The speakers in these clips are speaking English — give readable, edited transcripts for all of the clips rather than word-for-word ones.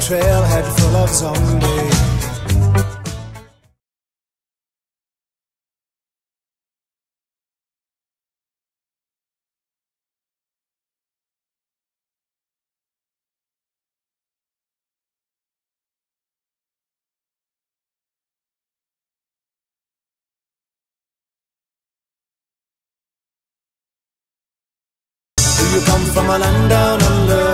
trailhead full of zombies. Do you come from a land down under?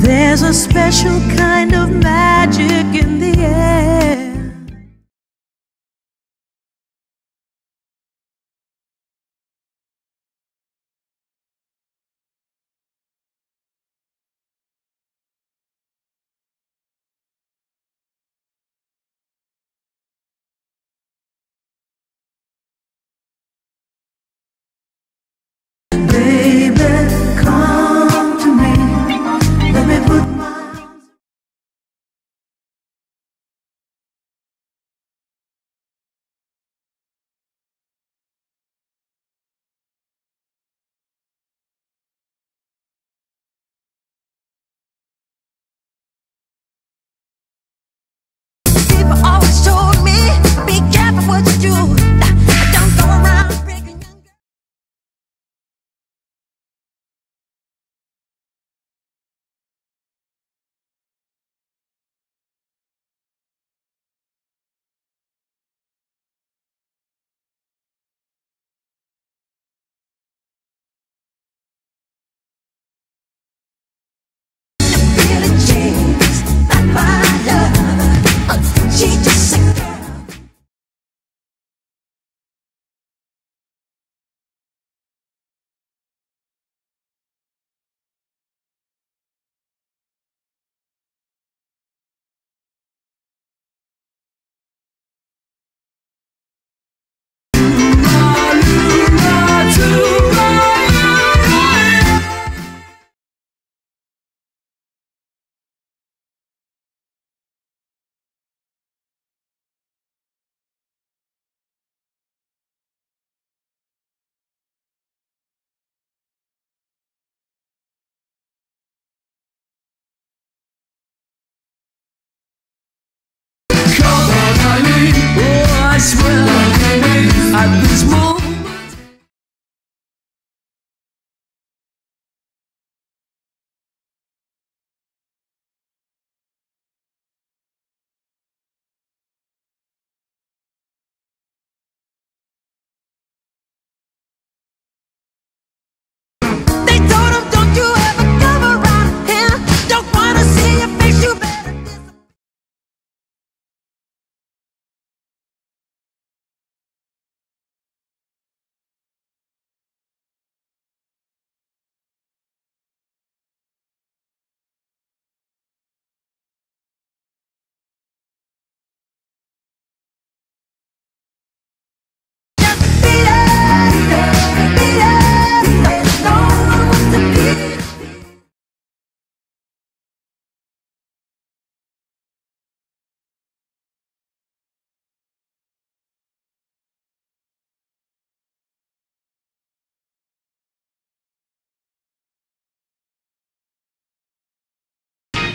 There's a special kind of magic in the air.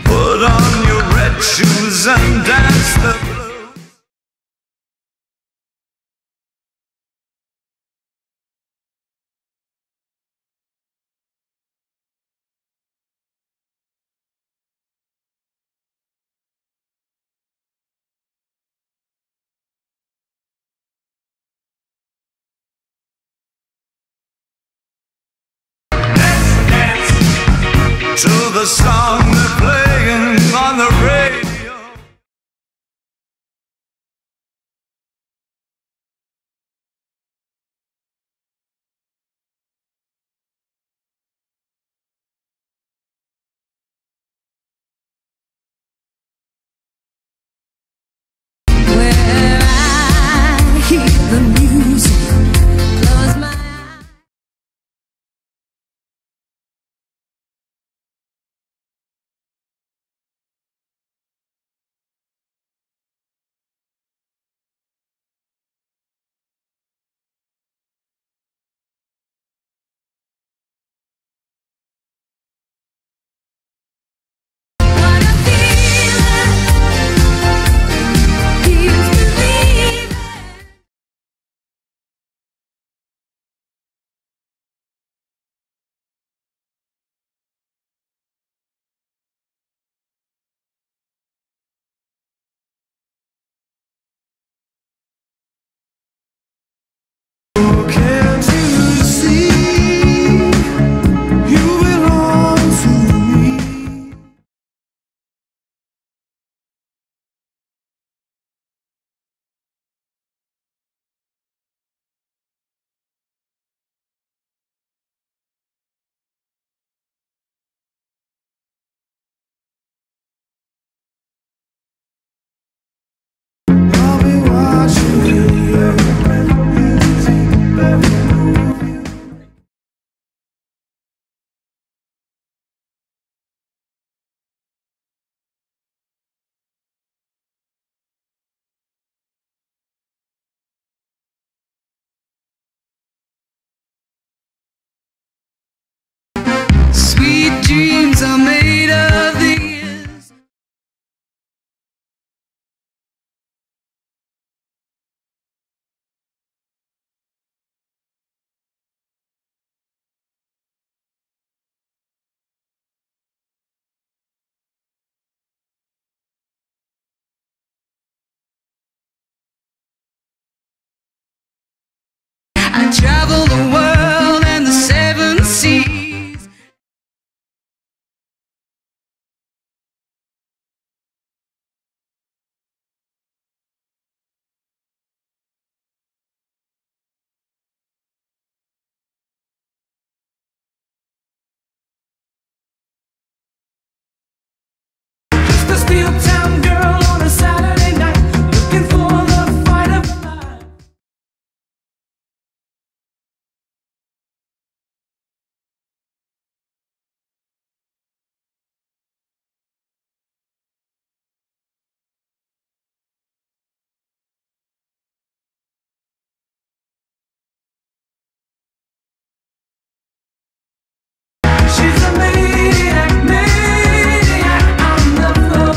Put on your red shoes and dance the the song they're playing on the radio. Where I hear the music, close my eyes. Sweet dreams are made of these. I travel the world and the seven seas. Steeltown girl on a Saturday night, looking for the fight of her life. She's a maniac, on the floor. Oh,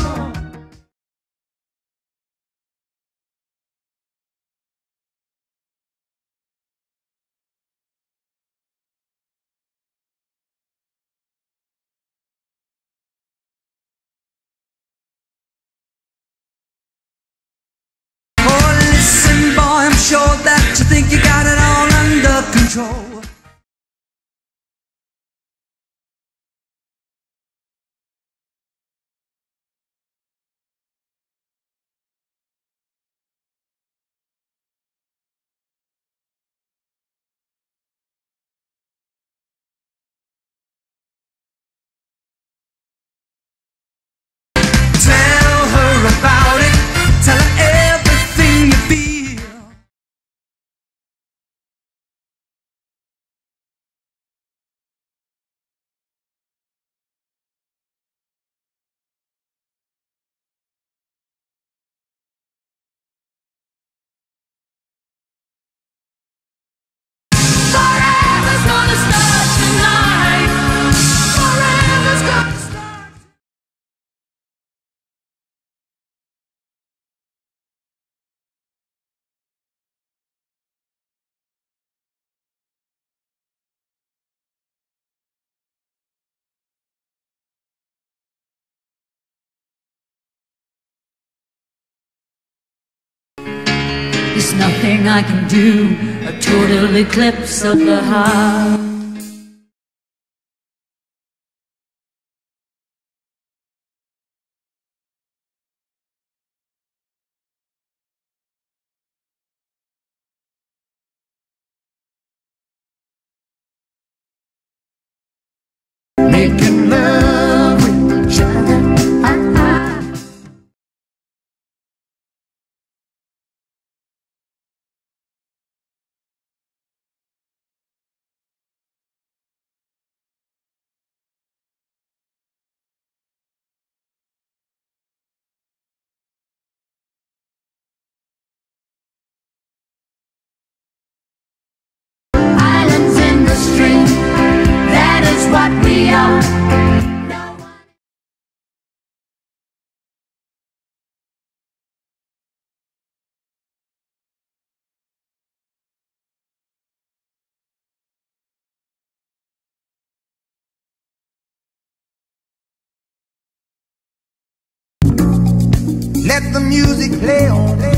listen, boy, I'm sure that you think you got it all under control. There's nothing I can do, a total eclipse of the heart. let the music play on.